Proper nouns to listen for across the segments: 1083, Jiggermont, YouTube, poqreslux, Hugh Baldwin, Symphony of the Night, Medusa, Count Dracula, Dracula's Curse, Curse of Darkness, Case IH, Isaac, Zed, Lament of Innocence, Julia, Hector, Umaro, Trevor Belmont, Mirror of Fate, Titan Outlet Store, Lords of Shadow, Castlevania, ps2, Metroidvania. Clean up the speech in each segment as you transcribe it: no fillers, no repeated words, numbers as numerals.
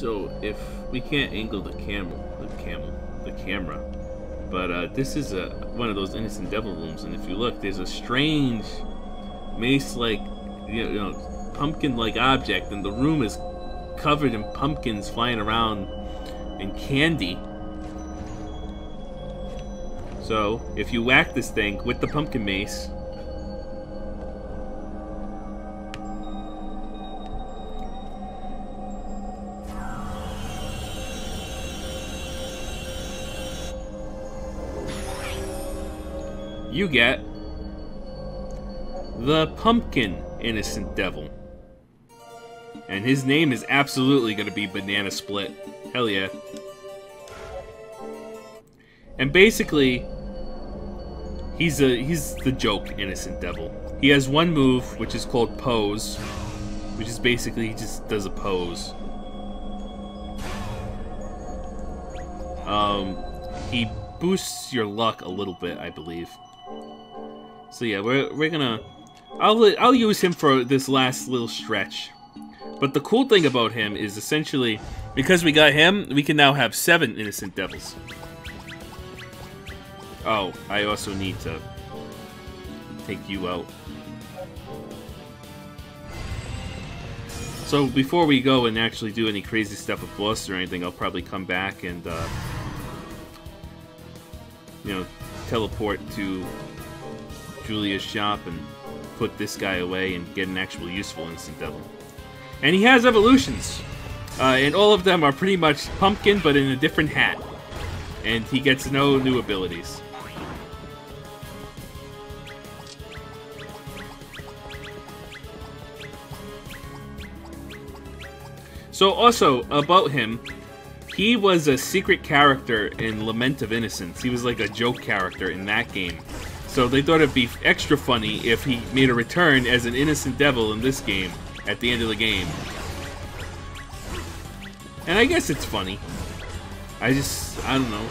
So if we can't angle the camera, but this is one of those innocent devil rooms, and if you look, there's a strange mace-like, you know, pumpkin-like object, and the room is covered in pumpkins flying around and candy. So if you whack this thing with the pumpkin mace, you get the Pumpkin Innocent Devil. And his name is absolutely going to be Banana Split. Hell yeah. And basically, he's the joke Innocent Devil. He has one move, which is called Pose, which is basically he just does a pose. He boosts your luck a little bit, I believe. So yeah, we're gonna... I'll use him for this last little stretch. But the cool thing about him is essentially, because we got him, we can now have 7 innocent devils. Oh, I also need to take you out. So before we go and actually do any crazy stuff with boss or anything, I'll probably come back and, you know, teleport to Julia's shop and put this guy away and get an actual useful innocent devil. And he has evolutions, and all of them are pretty much pumpkin but in a different hat, and he gets no new abilities. So also about him, he was a secret character in Lament of Innocence. He was like a joke character in that game. So they thought it'd be extra funny if he made a return as an innocent devil in this game, at the end of the game. And I guess it's funny. I don't know.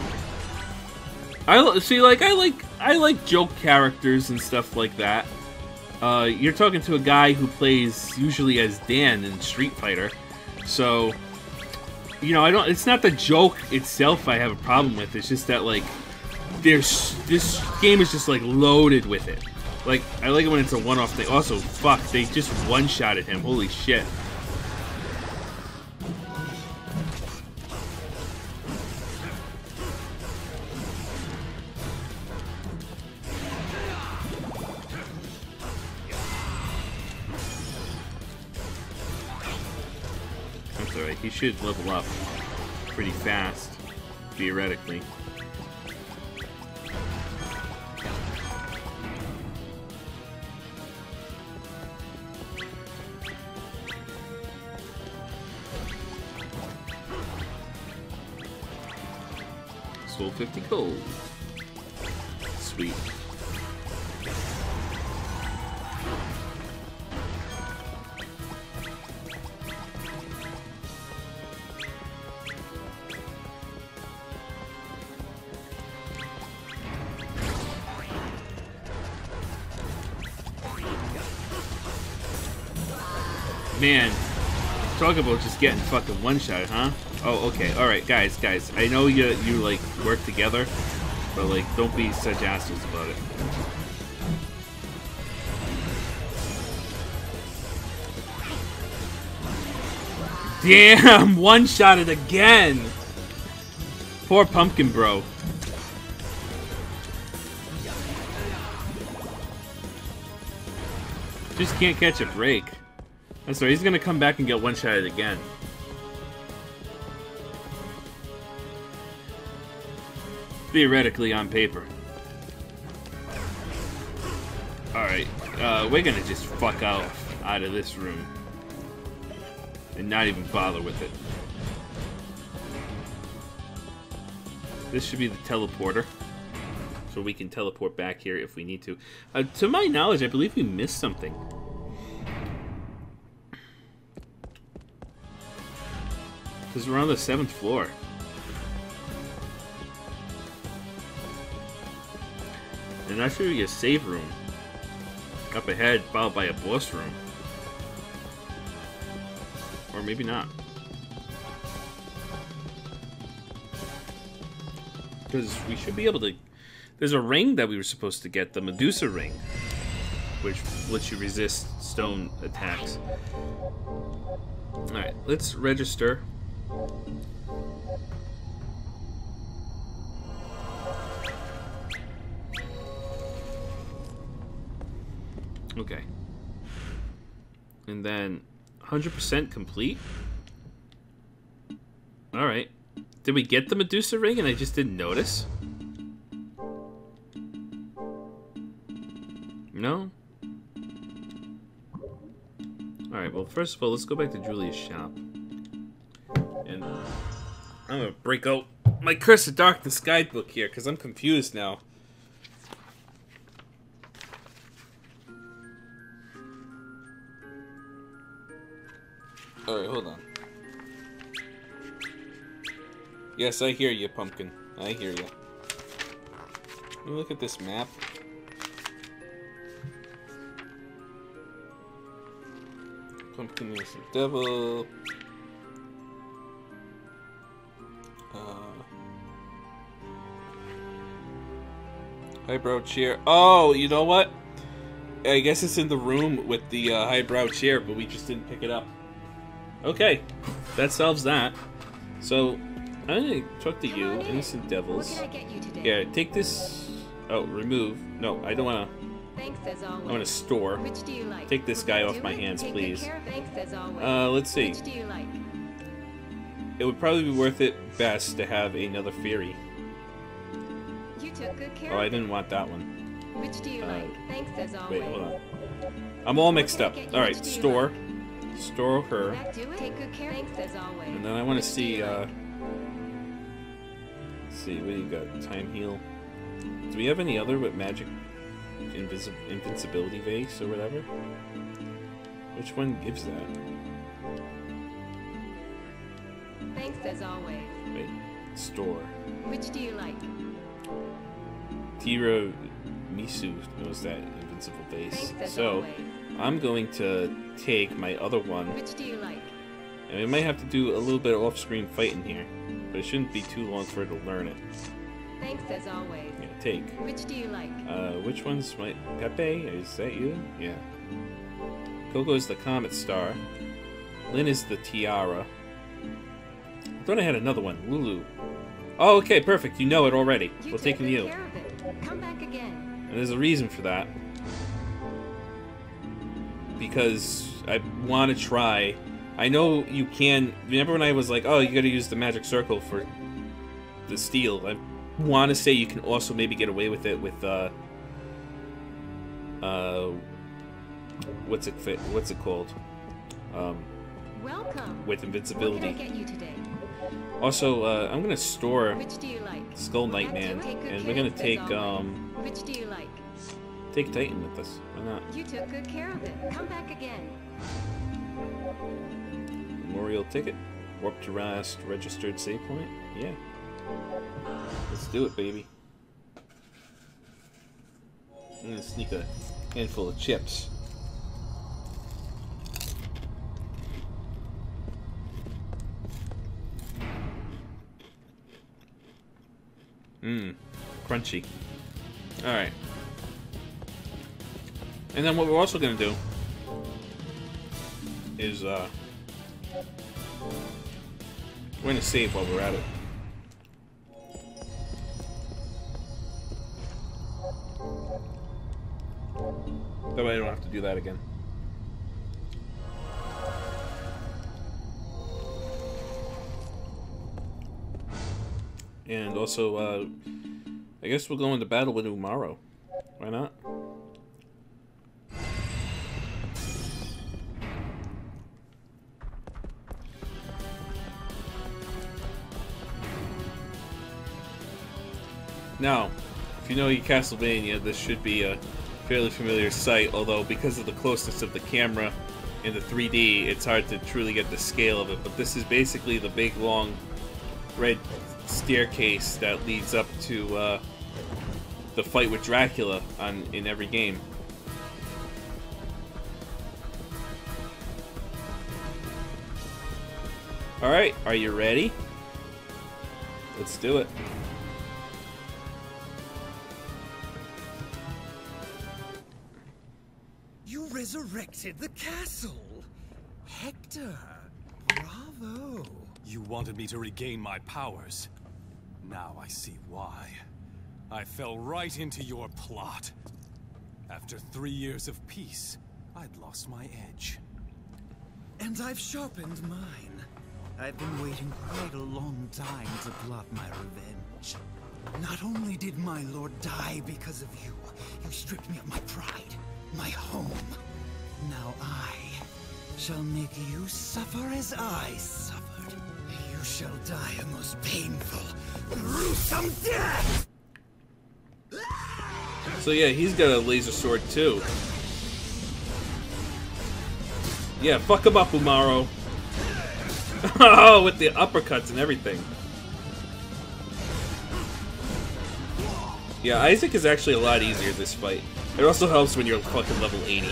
I like joke characters and stuff like that. You're talking to a guy who plays usually as Dan in Street Fighter, so, you know, it's not the joke itself I have a problem with, it's just that, like, this game is just like loaded with it. Like, I like it when it's a one-off thing. Also, fuck, they just one-shotted him. Holy shit. That's alright, he should level up pretty fast, theoretically. Sold 50 gold. Sweet. Man, talk about just getting fucking one-shotted, huh? Oh, okay. All right, guys. I know you like work together, but like, don't be such assholes about it. Damn, one-shotted again. Poor pumpkin, bro. Just can't catch a break. That's right. He's gonna come back and get one-shotted again. Theoretically, on paper. Alright, we're gonna just fuck out of this room. And not even bother with it. This should be the teleporter. So we can teleport back here if we need to. To my knowledge, I believe we missed something. Because we're on the 7th floor. And that should be a save room. Up ahead, followed by a boss room. Or maybe not. Because we should be able to... There's a ring that we were supposed to get, the Medusa ring, which lets you resist stone attacks. Alright, let's register. Okay. And then 100% complete. Alright. Did we get the Medusa ring and I just didn't notice? No? Alright, well, first of all, let's go back to Julia's shop. And I'm gonna break out my Curse of Darkness guidebook here, because I'm confused now. Alright, hold on. Yes, I hear you, Pumpkin. I hear you. Let me look at this map. Pumpkin is the devil. Highbrow chair. Oh, you know what? I guess it's in the room with the highbrow chair, but we just didn't pick it up. Okay, that solves that. So, I'm gonna talk to you, innocent devils. Yeah, take this. Oh, remove. No, I don't wanna. Thanks as always. I want to store. Which do you like? Take this guy off my hands, please. Thanks as always. Let's see. Which do you like? It would probably be worth it best to have another Fury. You took good care. Oh, I didn't want that one. Which do you like? Thanks as always. Wait, hold on. I'm all mixed up. All right, store. Like? Store her. Take good care. Thanks as always. And then I want to see. Let's see, what do you got? Time heal. Do we have any other with magic? Invincibility vase or whatever? Which one gives that? Thanks as always. Wait, store. Which do you like? Tiro Misu knows that invincible vase. So, always. I'm going to take my other one. Which do you like? And we might have to do a little bit of off-screen fighting here, but it shouldn't be too long for her to learn it. Thanks as always. Yeah, take. Which do you like? Which one's my Pepe? Is that you? Yeah. Coco's the Comet Star. Lynn is the Tiara. I thought I had another one. Lulu. Oh, okay, perfect. You know it already. We'll take you. Come back again. And there's a reason for that. Because I want to try. I know you can. Remember when I was like, oh, you gotta use the magic circle for the steel. I want to say you can also maybe get away with it with what's it called welcome with invincibility. What can I get you today? Also I'm gonna store Skull Nightman, and we're gonna take which do you like? Take Titan with us. Why not? You took good care of it. Come back again. Memorial ticket. Warp to Rust. Registered save point. Yeah. Let's do it, baby. I'm gonna sneak a handful of chips. Mmm, crunchy. Alright. And then what we're also gonna do is, we're gonna save while we're at it. That way I don't have to do that again. And also, I guess we'll go into battle with Umaro. Why not? Now, if you know your Castlevania, this should be a fairly familiar sight, although because of the closeness of the camera and the 3D, it's hard to truly get the scale of it. But this is basically the big long red staircase that leads up to the fight with Dracula in every game. Alright, are you ready? Let's do it. erected the castle! Hector, bravo! You wanted me to regain my powers. Now I see why. I fell right into your plot. After 3 years of peace, I'd lost my edge. And I've sharpened mine. I've been waiting quite a long time to plot my revenge. Not only did my lord die because of you, you stripped me of my pride, my home. Now I shall make you suffer as I suffered. You shall die a most painful, gruesome death! So yeah, he's got a laser sword too. Yeah, fuck him up, Umaro. Oh, with the uppercuts and everything. Yeah, Isaac is actually a lot easier this fight. It also helps when you're fucking level 80.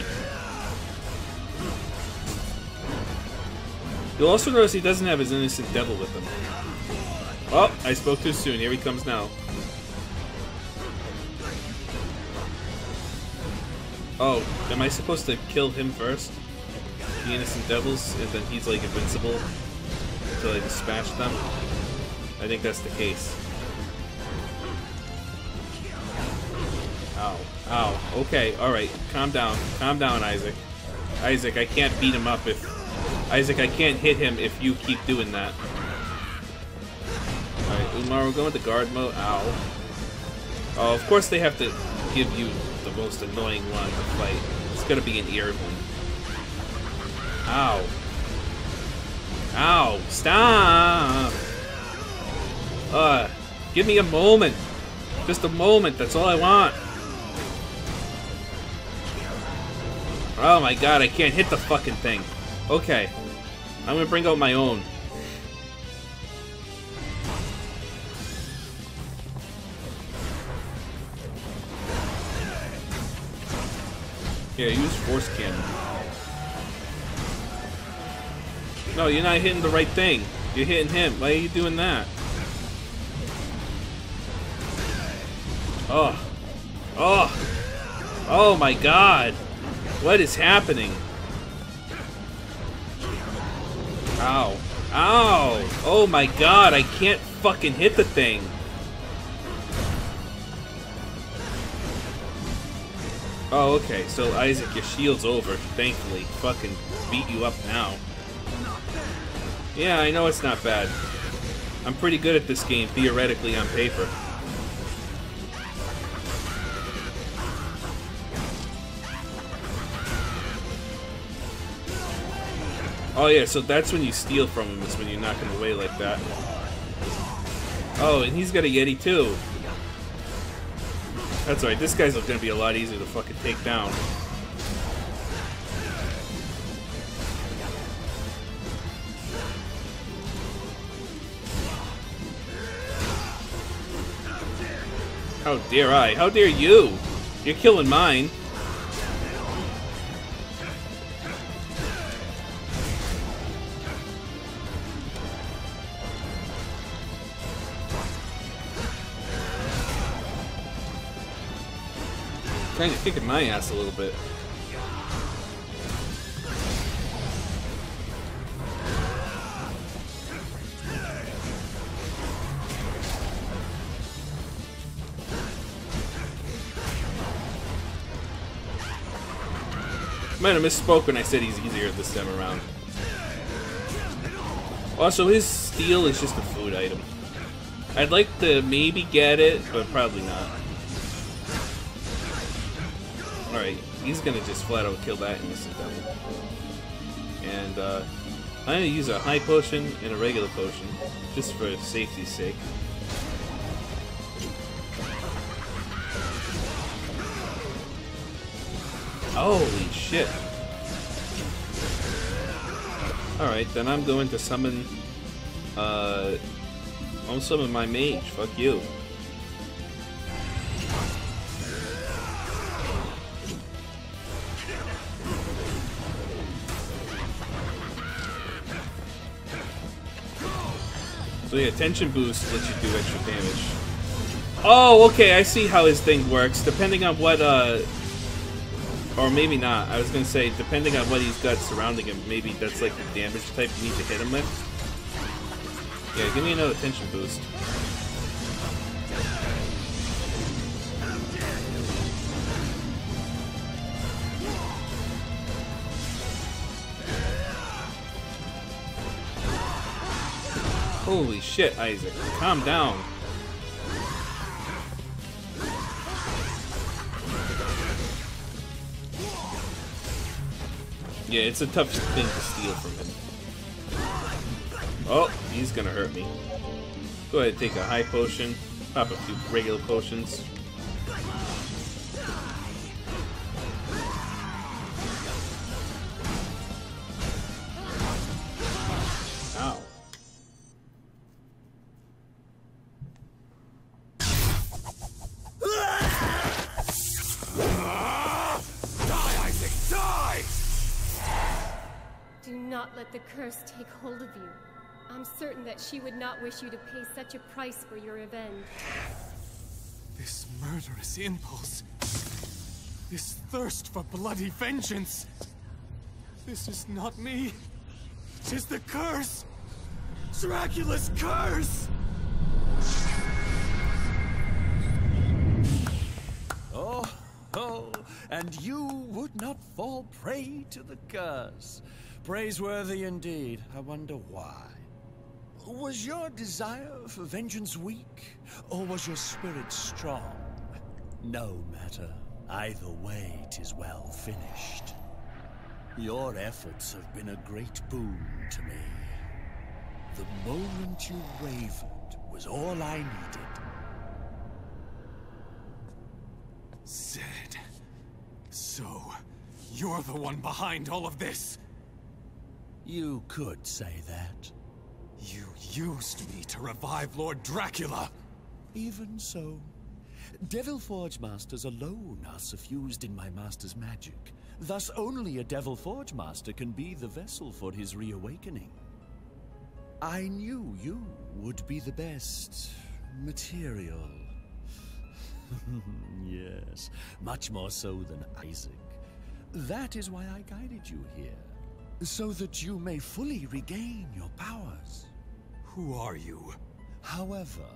You'll also notice he doesn't have his innocent devil with him. Oh, I spoke too soon. Here he comes now. Oh, am I supposed to kill him first? The innocent devils, and then he's like invincible until I dispatch them? I think that's the case. Ow. Ow. Okay, alright. Calm down. Calm down, Isaac. Isaac, I can't beat him up if... Isaac, I can't hit him if you keep doing that. Alright, Umaro, go into guard mode. Ow. Oh, of course they have to give you the most annoying one to fight. It's gonna be an ear one. Ow. Ow. Stop! Give me a moment. Just a moment, that's all I want. Oh my god, I can't hit the fucking thing. Okay. I'm gonna bring out my own. Yeah, use force cannon. No, you're not hitting the right thing. You're hitting him. Why are you doing that? Oh. Oh. Oh my god. What is happening? Ow. Ow. Oh my god, I can't fucking hit the thing. Oh, okay. So, Isaac, your shield's over, thankfully. Fucking beat you up now. Yeah, I know it's not bad. I'm pretty good at this game, theoretically, on paper. Oh yeah, so that's when you steal from him, is when you knock him away like that. Oh, and he's got a Yeti too. That's alright, this guy's gonna be a lot easier to fucking take down. How dare I? How dare you? You're killing mine. Kind of kicking my ass a little bit. Might have misspoke when I said he's easier this time around. Also, his steel is just a food item. I'd like to maybe get it, but probably not. Alright, he's gonna just flat out kill that innocent devil. And, I'm gonna use a high potion and a regular potion, just for safety's sake. Holy shit! Alright, then I'm going to summon, I'll summon my mage, fuck you. So yeah, tension boost lets you do extra damage. Oh, okay, I see how his thing works. Depending on what Or maybe not. I was going to say, depending on what he's got surrounding him, maybe that's like the damage type you need to hit him with. Yeah, give me another tension boost. Holy shit, Isaac. Calm down. Yeah, it's a tough thing to steal from him. Oh, he's gonna hurt me. Go ahead and take a high potion. Pop a few regular potions. Ow. Let the curse take hold of you. I'm certain that she would not wish you to pay such a price for your revenge. This murderous impulse. This thirst for bloody vengeance. This is not me. 'Tis the curse. Dracula's curse! Oh, oh, and you would not fall prey to the curse. Praiseworthy indeed. I wonder why. Was your desire for vengeance weak, or was your spirit strong? No matter. Either way, 'tis well finished. Your efforts have been a great boon to me. The moment you wavered was all I needed. Zed. So, you're the one behind all of this? You could say that. You used me to revive Lord Dracula! Even so. Devil Forge Masters alone are suffused in my master's magic. Thus only a Devil Forge Master can be the vessel for his reawakening. I knew you would be the best material. Yes, much more so than Isaac. That is why I guided you here. So that you may fully regain your powers. Who are you? However,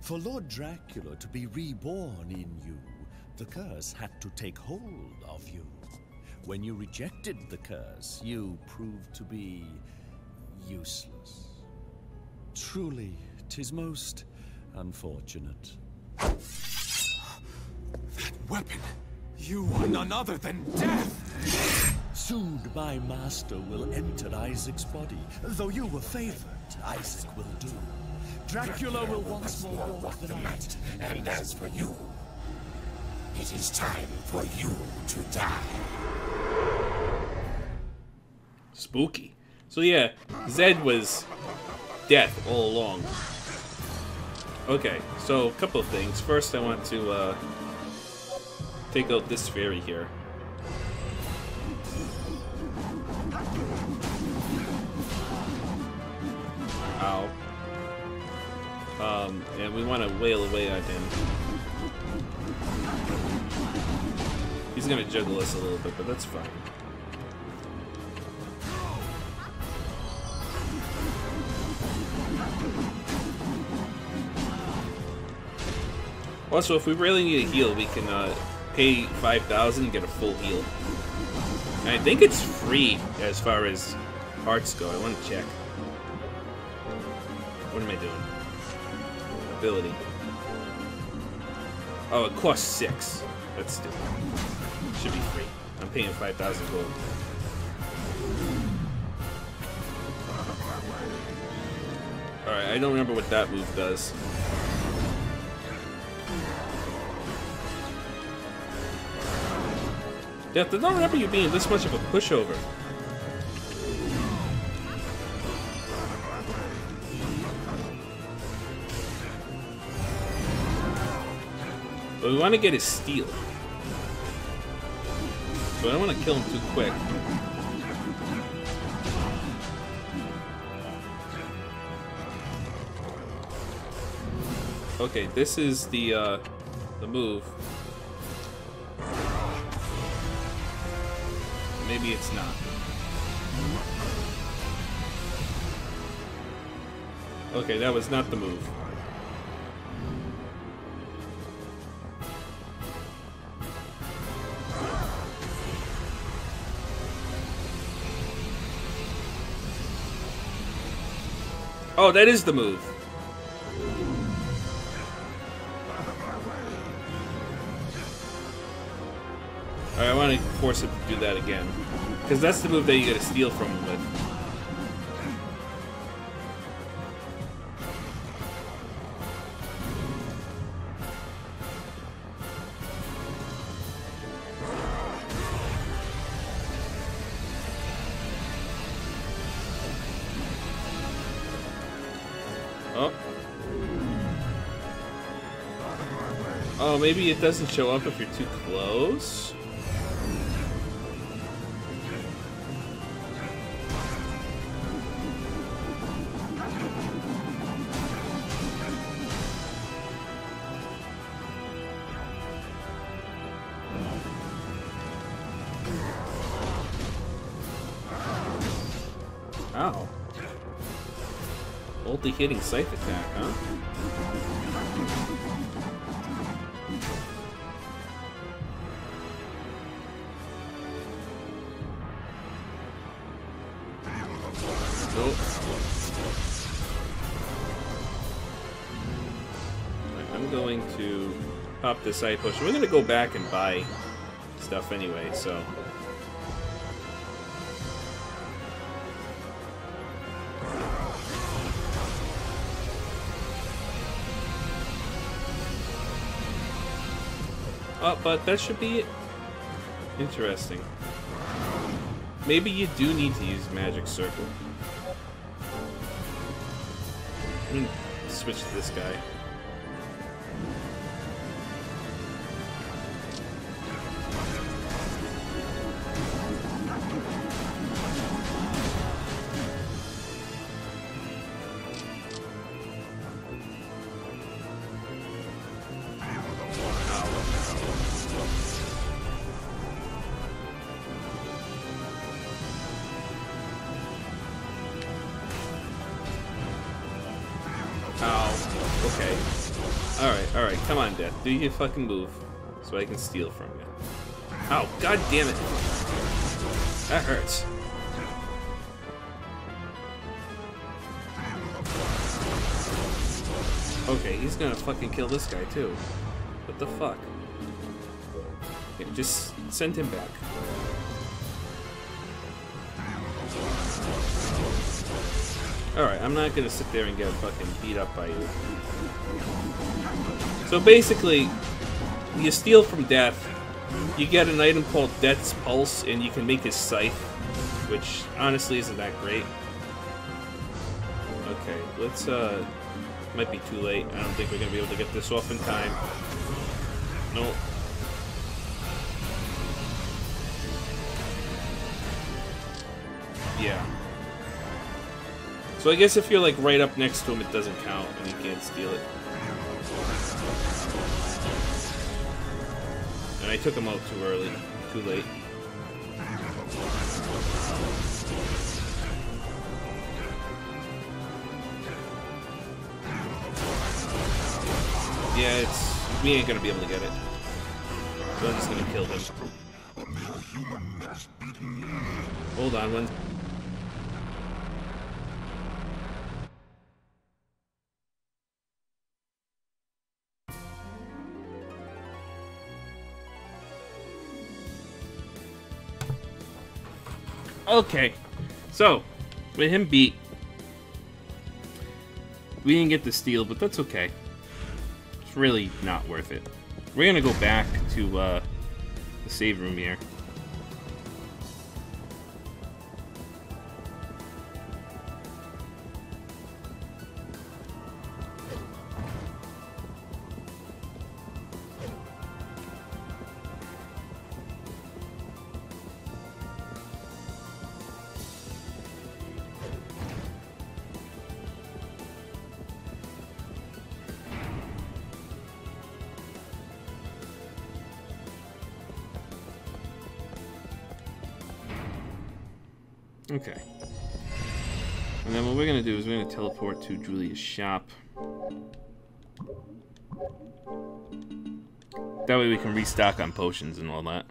for Lord Dracula to be reborn in you, the curse had to take hold of you. When you rejected the curse, you proved to be useless. Truly, 'tis most unfortunate. That weapon! You are none other than death! Soon my master will enter Isaac's body. Though you were favored, Isaac will do. Dracula will once more walk the night. And as for you, it is time for you to die. Spooky. So yeah, Zed was death all along. Okay, so a couple of things. First, I want to take out this fairy here. Ow. And we want to wail away at him. He's gonna juggle us a little bit, but that's fine. Also, if we really need a heal, we can pay 5,000 and get a full heal. And I think it's free as far as hearts go. I want to check. What am I doing? Ability. Oh, it costs 6. That's stupid. Should be free. I'm paying 5,000 gold. Alright, I don't remember what that move does. Yeah, I don't remember you being this much of a pushover. But we want to get his steel. So I don't want to kill him too quick. Okay, this is the move. maybe it's not. Okay, that was not the move. Oh, that is the move. Alright, I want to force him to do that again. Because that's the move that you gotta steal from him with. Oh, maybe it doesn't show up if you're too close? Ow. Multi-hitting scythe attack, huh? Pop this side push. We're gonna go back and buy stuff anyway, so. Oh, but that should be it. Interesting. Maybe you do need to use Magic Circle. I'm gonna switch to this guy. Do you fucking move so I can steal from you? Ow, god damn it. That hurts. Okay, he's gonna fucking kill this guy too. What the fuck? Okay, just send him back. Alright, I'm not gonna sit there and get fucking beat up by you. So basically, you steal from Death, you get an item called Death's Pulse, and you can make his scythe, which honestly isn't that great. Okay, let's, might be too late. I don't think we're gonna be able to get this off in time. Nope. Yeah. So I guess if you're, like, right up next to him, it doesn't count, and you can't steal it. And I took him out too early, too late. Yeah, it's... we ain't gonna be able to get it. So I'm just gonna kill him. Hold on, one... Okay, so, with him beat, we didn't get the steal, but that's okay. It's really not worth it. We're gonna go back to the save room here. Okay. And then what we're going to do is we're going to teleport to Julia's shop. That way we can restock on potions and all that.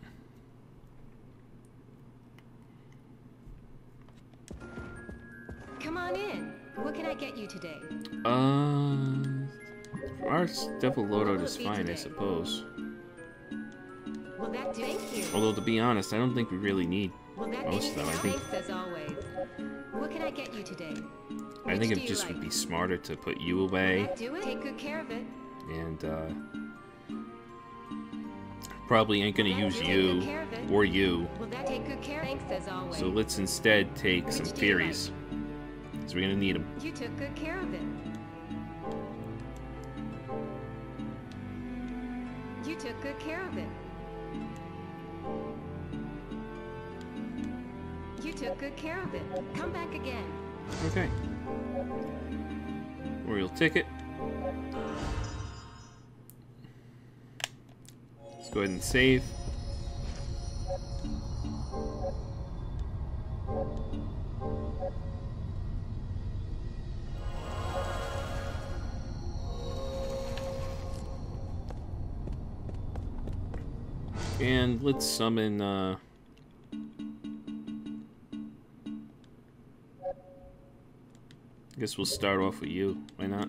Come on in. What can I get you today? Our Devil Loto is fine, I suppose. Will that do? Thank you. Although, to be honest, I don't think we really need most of them. I think. As always. What can I get you today? I think it just would be smarter to put you away. Do it. Take good care of it. And probably ain't gonna use you or you. Will that take good care? Thanks as always. So let's instead take some fairies. So we're gonna need them. You took good care of it. You took good care of it. You took good care of it. Come back again. Okay. Royal ticket. Let's go ahead and save. And let's summon, I guess we'll start off with you. Why not?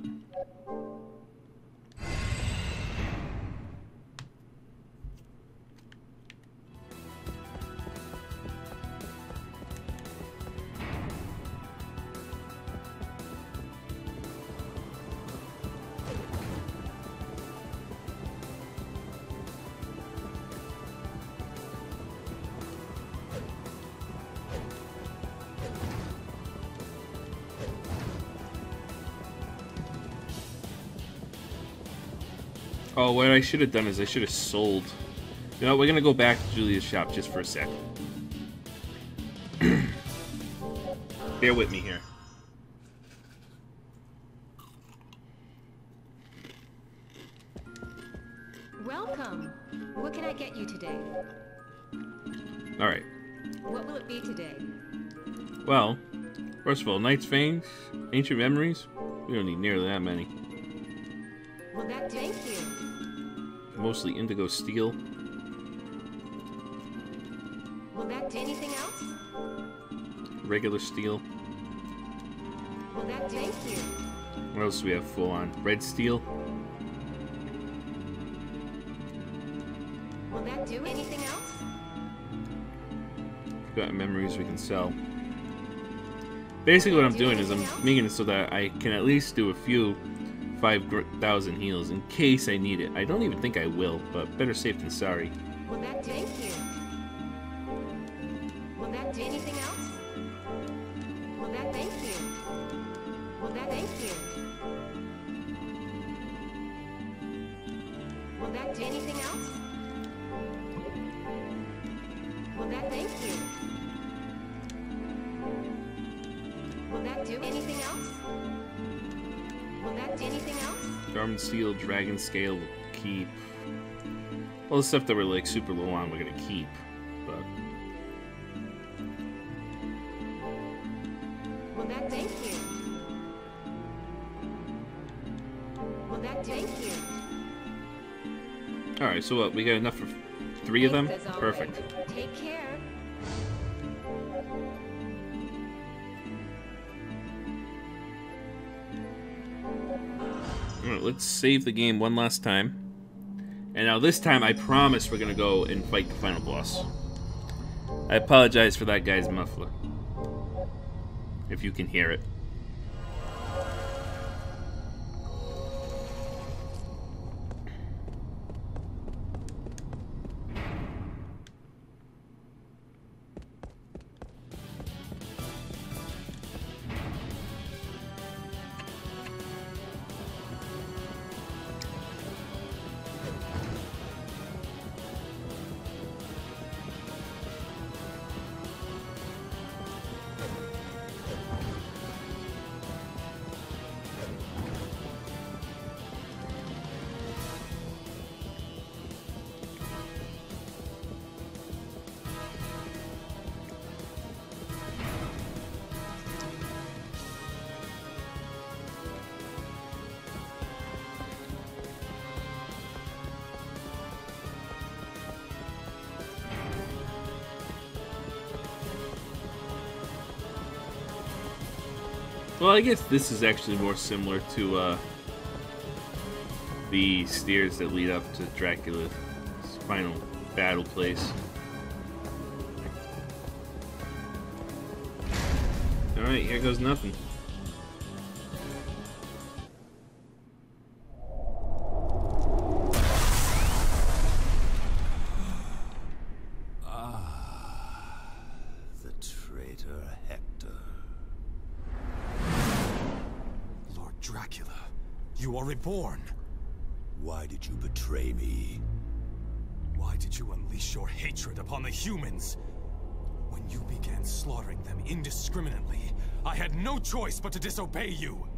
Oh, what I should have done is I should have sold. You know, we're gonna go back to Julia's shop just for a sec. Bear with me here. Welcome. What can I get you today? All right. What will it be today? Well, first of all, Knight's Fangs, Ancient Memories. We don't need nearly that many. Will that do? Thank you. Mostly indigo steel. Will that do anything else? Regular steel. Will that do? Thank you. What else do we have full on? Red steel. Will that do anything else? We've got memories we can sell. Basically, what I'm doing is I'm making it so that I can at least do a few 5,000 heals in case I need it. I don't even think I will, but better safe than sorry. Will that do? Thank you. Will that do anything else? Will that thank you? Will that thank you? Will that do anything else? Will that thank you? Will that do anything else? Will that do anything else? Garment Seal, Dragon Scale, keep. All the stuff that we're like super low on, we're gonna keep. But will that thank you? Will that thank you? All right, so what? We got enough for three of them. Perfect. Take care. Alright, let's save the game one last time. And now this time, I promise we're gonna go and fight the final boss. I apologize for that guy's muffler. If you can hear it. Well, I guess this is actually more similar to the stairs that lead up to Dracula's final battle place. Alright, here goes nothing. Born. Why did you betray me? Why did you unleash your hatred upon the humans? When you began slaughtering them indiscriminately, I had no choice but to disobey you.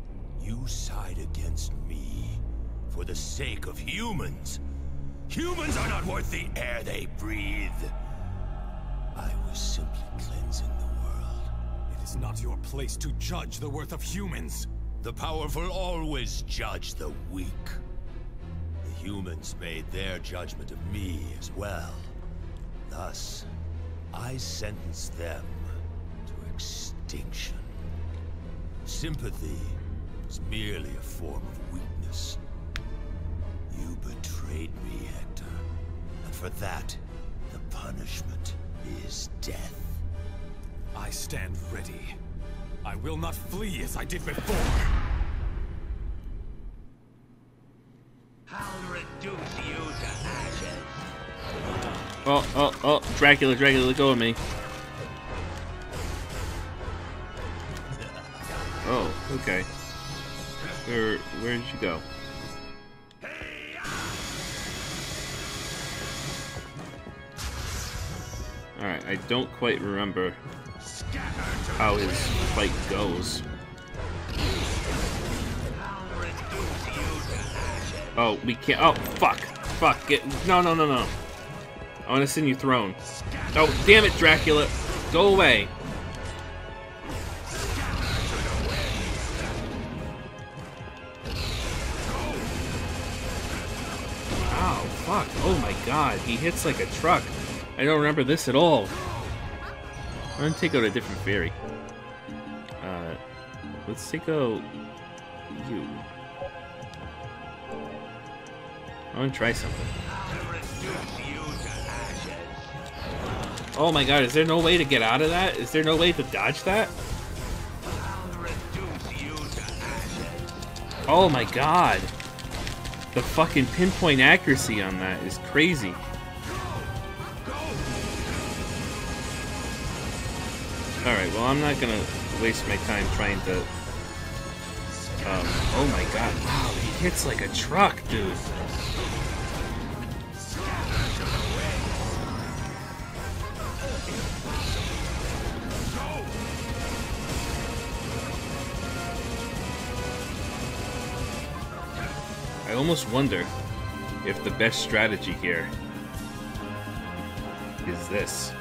You side against me for the sake of humans. Humans are not worth the air they breathe. I was simply cleansing the world. It is not your place to judge the worth of humans. The powerful always judge the weak. The humans made their judgment of me as well. Thus, I sentenced them to extinction. Sympathy is merely a form of weakness. You betrayed me, Hector, and for that, the punishment is death. I stand ready. I will not flee as I did before. I'll reduce you to ashes. Oh, Dracula, let go of me. Oh, okay. Where did you go? Alright, I don't quite remember how his fight goes. Oh, we can't. Oh, fuck. Fuck it. No. I want to send you thrown. Oh, damn it, Dracula. Go away. Oh, fuck. Oh, my God. He hits like a truck. I don't remember this at all. I'm gonna take out a different fairy. Let's take out you. I wanna try something. Oh my God, is there no way to get out of that? Is there no way to dodge that? Oh my God. The fucking pinpoint accuracy on that is crazy. Alright, well, I'm not gonna waste my time trying to... oh my God, wow, he hits like a truck, dude. I almost wonder if the best strategy here is this.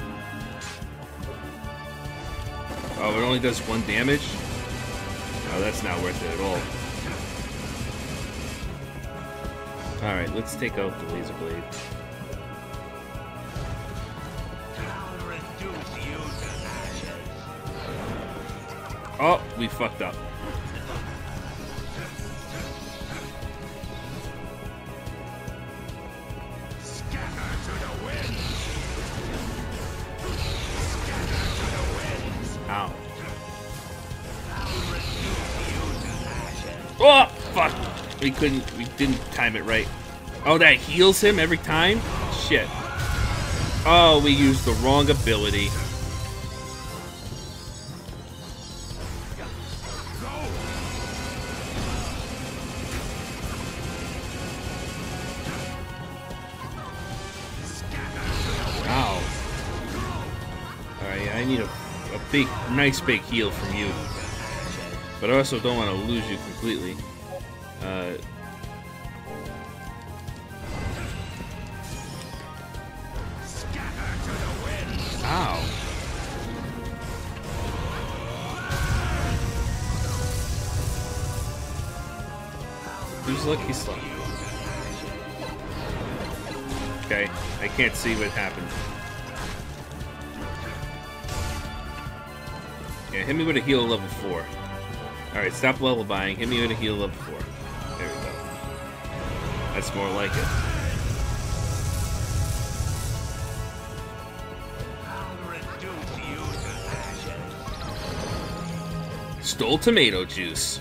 Oh, it only does one damage? No, that's not worth it at all. Alright, let's take out the laser blade. Oh, we fucked up. Oh, fuck! We didn't time it right. Oh, that heals him every time? Shit. Oh, we used the wrong ability. Wow. Alright, I need a big, nice big heal from you. But I also don't want to lose you completely. Ow. Who's lucky slot? Okay, I can't see what happened. Yeah, hit me with a heal level 4. Alright, stop level buying. Hit me with a heal level 4. There we go. That's more like it. I'll reduce you to passion. Stole tomato juice.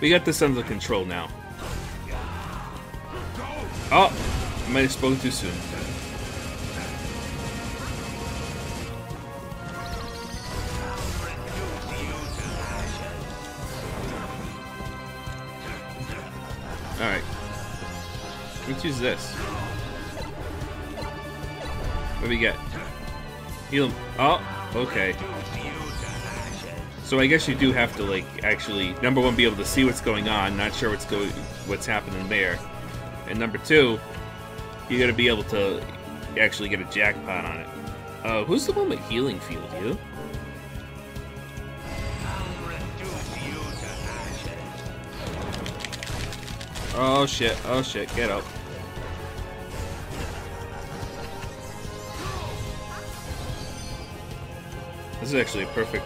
We got this under control now. Oh! I might have spoken too soon. Alright. Let's use this. What do we get? Heal him. Oh! Okay. So I guess you do have to, like, actually, number one, be able to see what's going on, not sure what's happening there. And number two, you gotta be able to actually get a jackpot on it. Who's the one with healing field, you? Oh shit, get up. This is actually a perfect...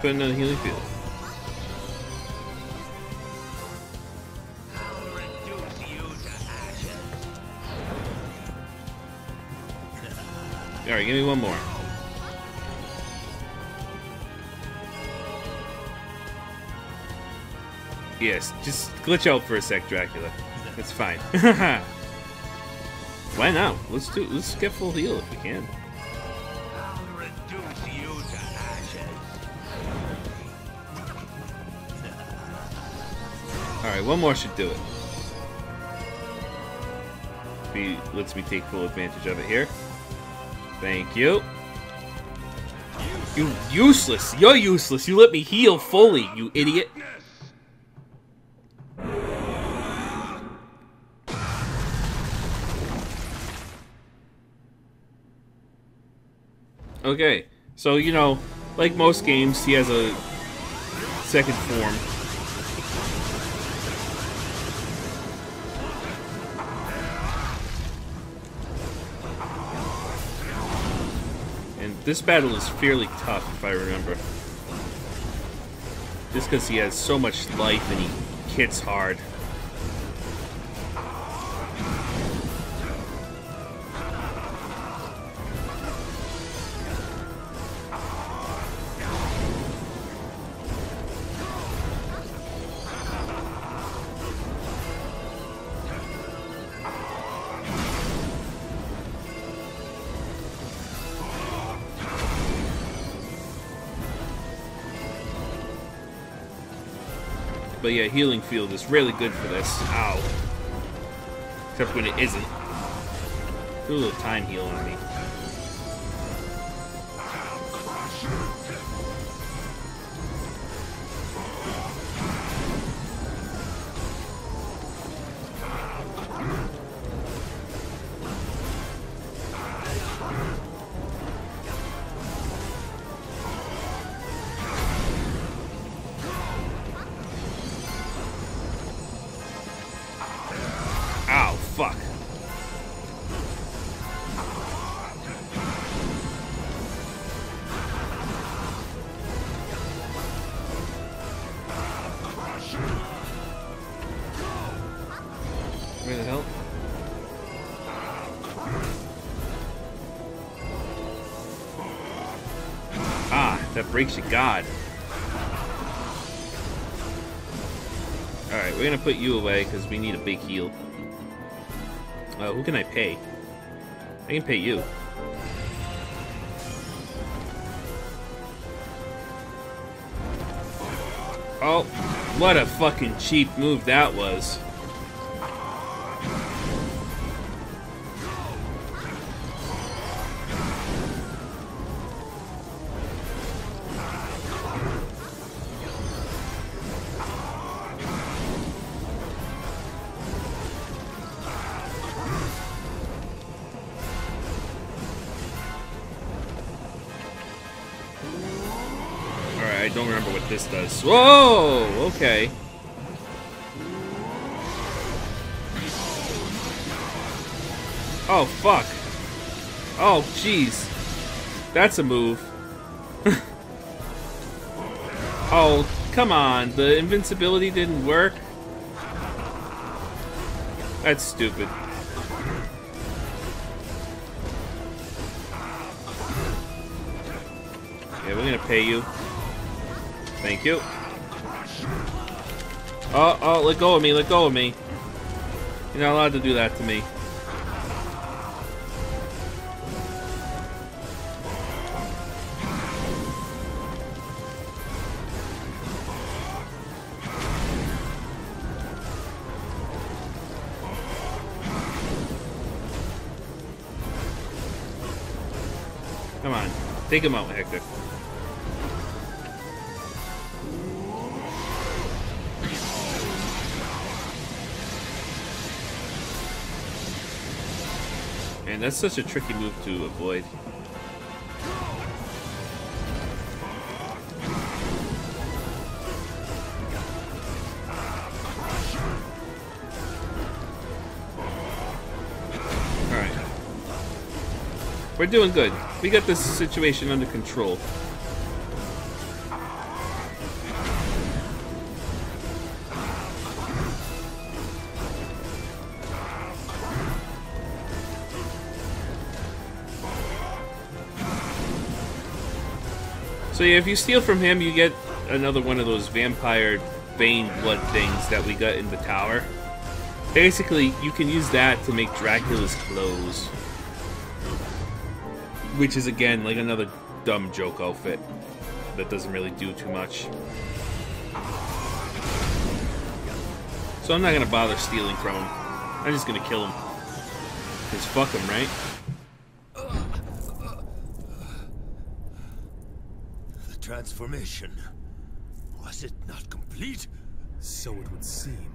Put another healing field. I'll reduce you to ashes. All right, give me one more. Yes, just glitch out for a sec, Dracula. That's fine. Why not? Let's get full heal if we can. Alright, one more should do it. Let's me take full advantage of it here. Thank you. You useless! You're useless! You let me heal fully, you idiot! Okay, so, you know, like most games, he has a second form. This battle is fairly tough, if I remember. Just because he has so much life and he hits hard. But yeah, healing field is really good for this. Ow. Except when it isn't. Do a little time heal on me. Breaks your god. Alright, we're gonna put you away because we need a big heal. Who can I pay? I can pay you. Oh, what a fucking cheap move that was. This does. Whoa! Okay. Oh, fuck. Oh, jeez. That's a move. Oh, come on. The invincibility didn't work? That's stupid. Yeah, we're gonna pay you. Thank you. Oh, oh, let go of me, let go of me. You're not allowed to do that to me. Come on, take him out, Hector. That's such a tricky move to avoid. Alright. We're doing good. We got this situation under control. So yeah, if you steal from him, you get another one of those vampire bane blood things that we got in the tower. Basically, you can use that to make Dracula's clothes. Which is, again, like another dumb joke outfit that doesn't really do too much. So I'm not going to bother stealing from him. I'm just going to kill him. Because fuck him, right? Transformation. Was it not complete? So it would seem.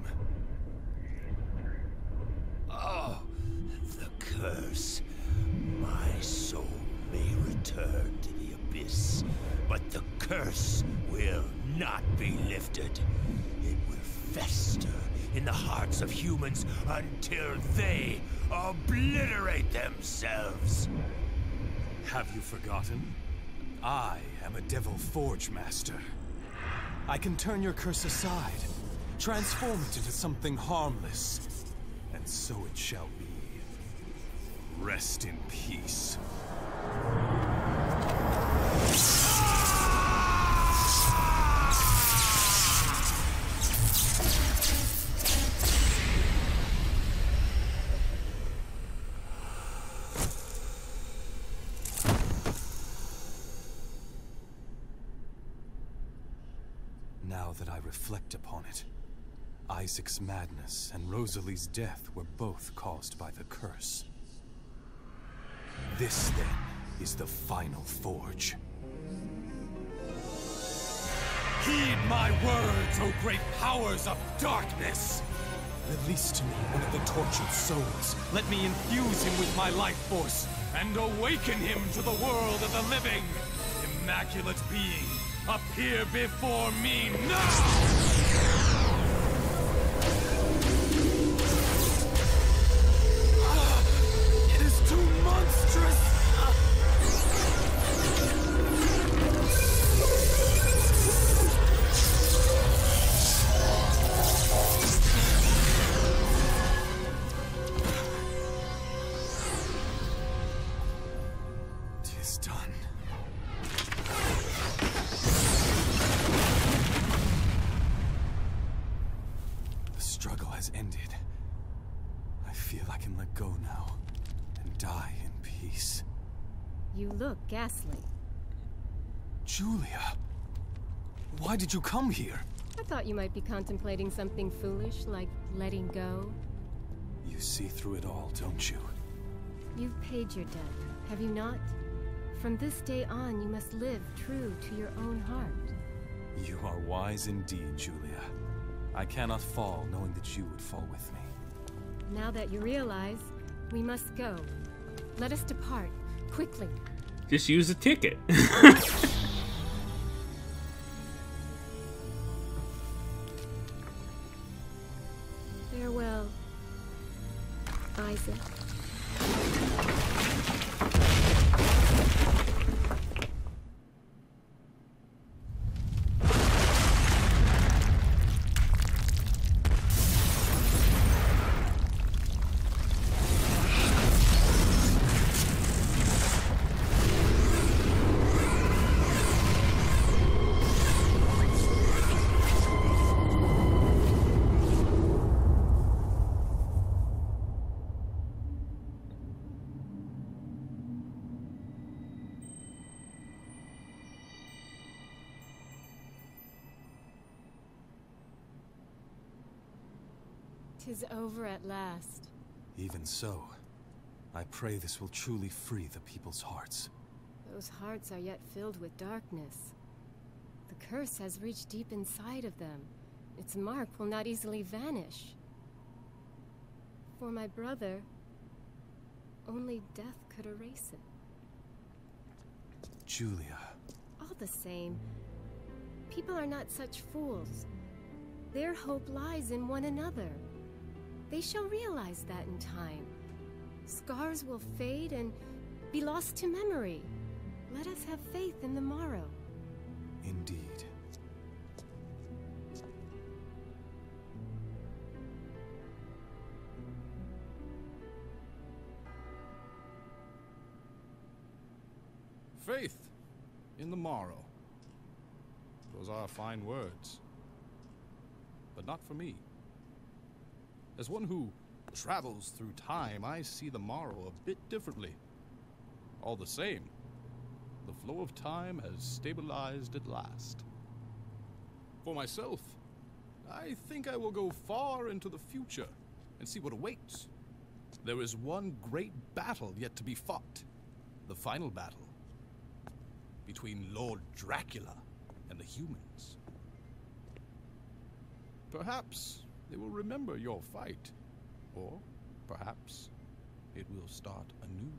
Oh, the curse. My soul may return to the abyss, but the curse will not be lifted. It will fester in the hearts of humans until they obliterate themselves. Have you forgotten? I am a Devil Forge Master. I can turn your curse aside, transform it into something harmless, and so it shall be. Rest in peace. Reflect upon it. Isaac's madness and Rosalie's death were both caused by the curse. This, then, is the final forge. Heed my words, O great powers of darkness! Release to me one of the tortured souls. Let me infuse him with my life force and awaken him to the world of the living. Immaculate being, appear before me now! It is too monstrous! Ended. I feel I can let go now and die in peace. peace. You look ghastly. Julia, why did you come here? I thought you might be contemplating something foolish, like letting go. You see through it all, don't you? You've paid your debt, have you not? From this day on, you must live true to your own heart. You are wise indeed, Julia. I cannot fall knowing that you would fall with me. Now that you realize, we must go. Let us depart, quickly. Just use a ticket. Farewell, Isaac. Is over at last. Even so, I pray this will truly free the people's hearts. Those hearts are yet filled with darkness. The curse has reached deep inside of them. Its mark will not easily vanish. For my brother, only death could erase it. Julia. All the same, people are not such fools. Their hope lies in one another. They shall realize that in time. Scars will fade and be lost to memory. Let us have faith in the morrow. Indeed. Faith in the morrow. Those are fine words, but not for me. As one who travels through time, I see the morrow a bit differently. All the same, the flow of time has stabilized at last. For myself, I think I will go far into the future and see what awaits. There is one great battle yet to be fought, the final battle between Lord Dracula and the humans. Perhaps they will remember your fight, or perhaps it will start anew.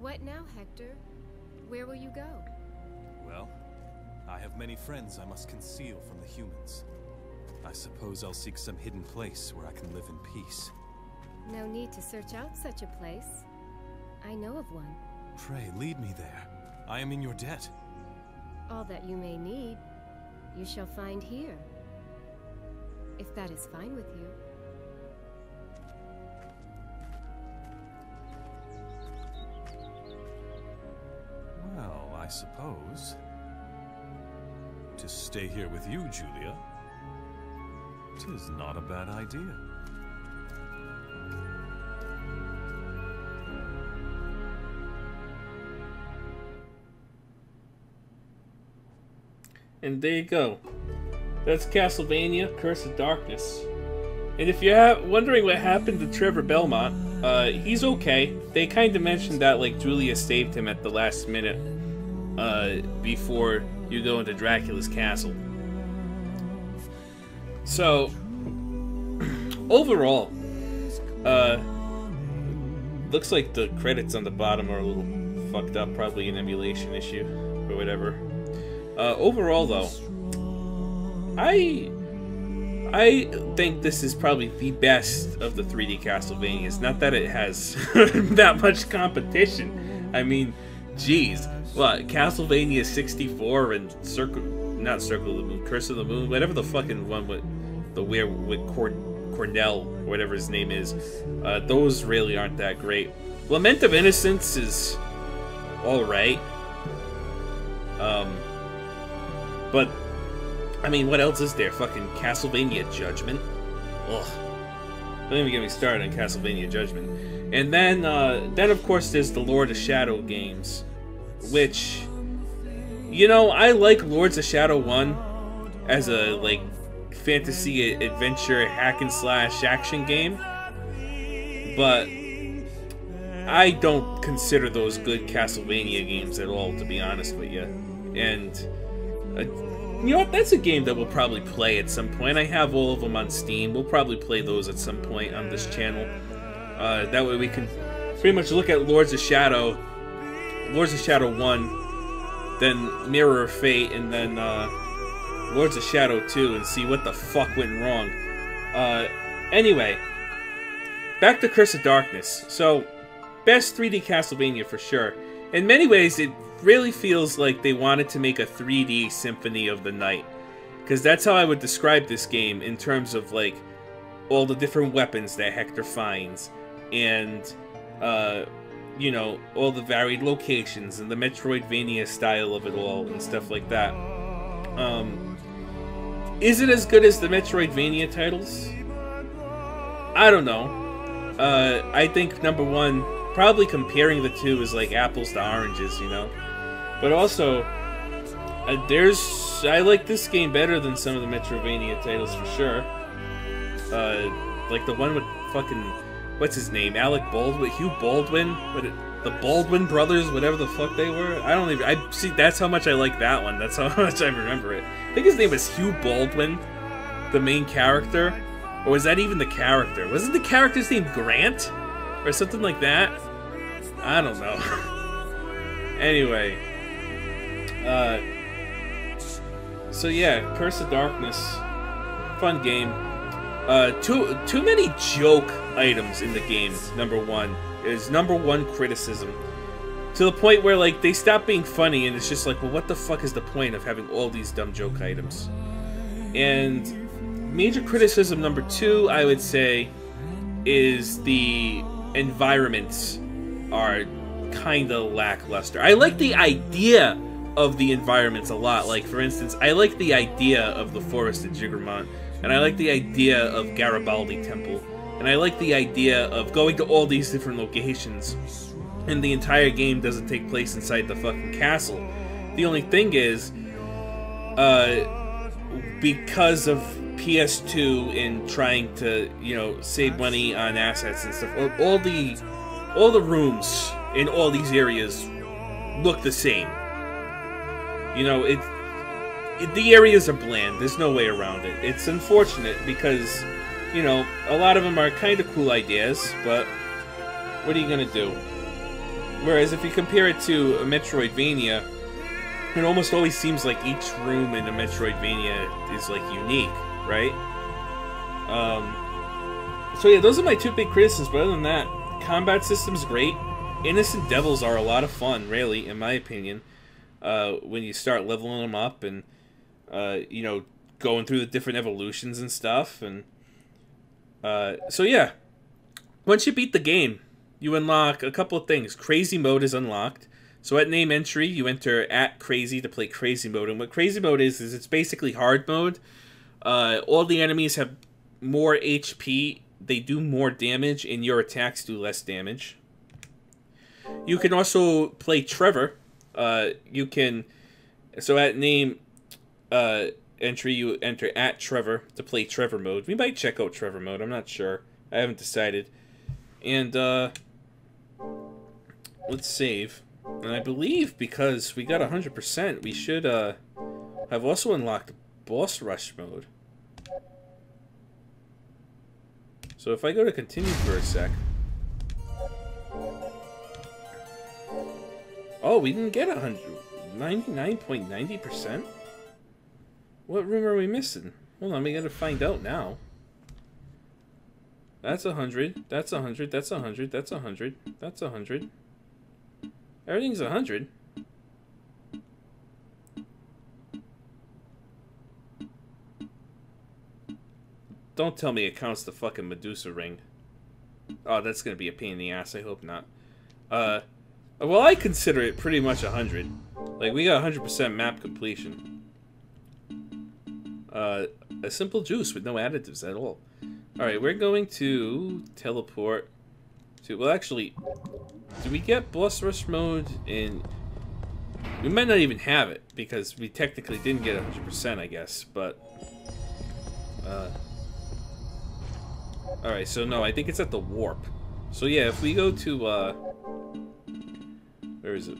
What now, Hector? Where will you go? Well, I have many friends I must conceal from the humans. I suppose I'll seek some hidden place where I can live in peace. No need to search out such a place. I know of one. Pray, lead me there. I am in your debt. All that you may need, you shall find here. If that is fine with you. Well, I suppose to stay here with you, Julia, 'tis not a bad idea. And there you go. That's Castlevania, Curse of Darkness. And if you're wondering what happened to Trevor Belmont, he's okay. They kind of mentioned that, like, Julia saved him at the last minute before you go into Dracula's castle. So, overall, looks like the credits on the bottom are a little fucked up. Probably an emulation issue or whatever. Overall, though, I think this is probably the best of the 3D Castlevanias. Not that it has that much competition. I mean, geez, what, Castlevania 64 and Curse of the Moon, whatever the fucking one with the Cornell, whatever his name is. Those really aren't that great. Lament of Innocence is all right. But, I mean, what else is there? Fucking Castlevania Judgment. Ugh. Don't even get me started on Castlevania Judgment. And then of course there's the Lords of Shadow games, which, you know, I like Lords of Shadow 1 as a, like, fantasy adventure hack and slash action game, but I don't consider those good Castlevania games at all, to be honest with you. And you know what? That's a game that we'll probably play at some point. I have all of them on Steam. We'll probably play those at some point on this channel. That way we can pretty much look at Lords of Shadow, Lords of Shadow 1, then Mirror of Fate, and then Lords of Shadow 2, and see what the fuck went wrong. Anyway, back to Curse of Darkness. So, best 3D Castlevania for sure. In many ways, it really feels like they wanted to make a 3D Symphony of the Night, because that's how I would describe this game in terms of, like, all the different weapons that Hector finds, and, you know, all the varied locations, and the Metroidvania style of it all, and stuff like that. Is it as good as the Metroidvania titles? I don't know. I think, number one, probably comparing the two is like apples to oranges, you know? But also, I like this game better than some of the Metroidvania titles for sure. Like the one with fucking, what's his name? Hugh Baldwin? The Baldwin brothers, whatever the fuck they were. I don't even, I see, that's how much I like that one. That's how much I remember it. I think his name was Hugh Baldwin, the main character. Or was that even the character? Wasn't the character's name Grant? Or something like that? I don't know. Anyway. So yeah, Curse of Darkness. Fun game. Too many joke items in the game, number one. Is number one criticism, to the point where, like, they stop being funny and it's just like, well, what the fuck is the point of having all these dumb joke items? And major criticism number two, I would say, is the environments are kind of lackluster. I like the idea of the environments a lot. Like, for instance, I like the idea of the forest at Jiggermont, and I like the idea of Garibaldi Temple. And I like the idea of going to all these different locations, and the entire game doesn't take place inside the fucking castle. The only thing is, because of PS2 and trying to, you know, save money on assets and stuff, all the rooms in all these areas look the same. You know, the areas are bland. There's no way around it. It's unfortunate because, you know, a lot of them are kind of cool ideas, but what are you gonna do? Whereas if you compare it to a Metroidvania, it almost always seems like each room in a Metroidvania is, like, unique, right? So yeah, those are my two big criticisms, but other than that, combat system's great. Innocent Devils are a lot of fun, really, in my opinion, when you start leveling them up and, you know, going through the different evolutions and stuff, and so yeah, once you beat the game, you unlock a couple of things. Crazy mode is unlocked. So at name entry, you enter at crazy to play crazy mode. And what crazy mode is it's basically hard mode. All the enemies have more HP, they do more damage, and your attacks do less damage. You can also play Trevor. So at name entry, you enter at Trevor to play Trevor mode. We might check out Trevor mode, I'm not sure, I haven't decided. And let's save, and I believe because we got 100%, we should have also unlocked boss rush mode. So if I go to continue for a sec, oh, we didn't get 99.90%. What room are we missing? Hold on, we gotta find out now. That's 100. That's 100. That's 100. That's 100. That's 100. Everything's 100. Don't tell me it counts the fucking Medusa ring. Oh, that's gonna be a pain in the ass. I hope not. Well, I consider it pretty much 100. Like, we got 100% map completion. A simple juice with no additives at all. Alright, we're going to teleport to... Well, actually, do we get boss rush mode in... We might not even have it, because we technically didn't get 100%, I guess, but... Alright, so no, I think it's at the warp. So yeah, if we go to, where is it?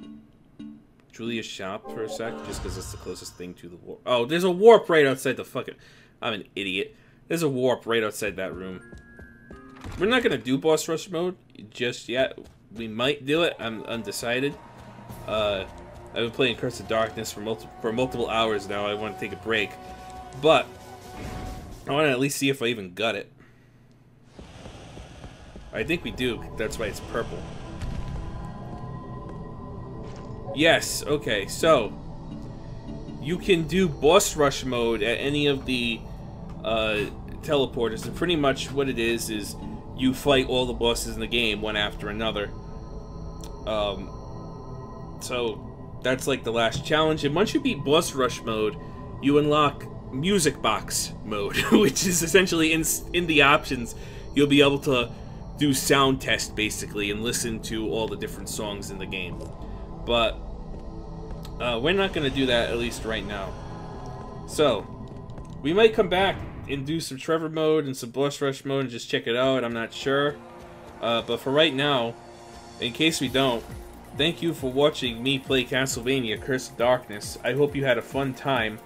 Julia's shop for a sec, just because it's the closest thing to the warp. Oh, there's a warp right outside the fucking... I'm an idiot. There's a warp right outside that room. We're not going to do boss rush mode just yet. We might do it. I'm undecided. I've been playing Curse of Darkness for multiple hours now. I want to take a break. But I want to at least see if I even got it. I think we do. That's why it's purple. Yes, okay, so you can do boss rush mode at any of the teleporters, and pretty much what it is you fight all the bosses in the game one after another. So that's like the last challenge, and once you beat boss rush mode, you unlock music box mode, which is essentially in the options you'll be able to do sound test basically and listen to all the different songs in the game. But we're not going to do that, at least right now. So, we might come back and do some Trevor mode and some boss rush mode and just check it out. I'm not sure. But for right now, in case we don't, thank you for watching me play Castlevania Curse of Darkness. I hope you had a fun time.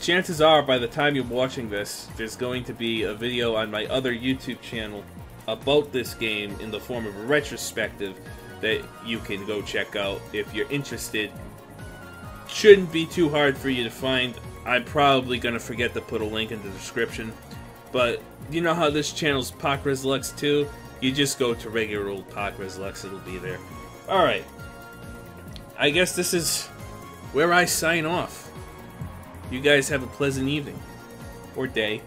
Chances are, by the time you're watching this, there's going to be a video on my other YouTube channel about this game in the form of a retrospective that you can go check out if you're interested. Shouldn't be too hard for you to find. I'm probably gonna forget to put a link in the description, but you know how this channel's poqreslux too? You just go to regular old poqreslux, it'll be there. Alright, I guess this is where I sign off. You guys have a pleasant evening, or day.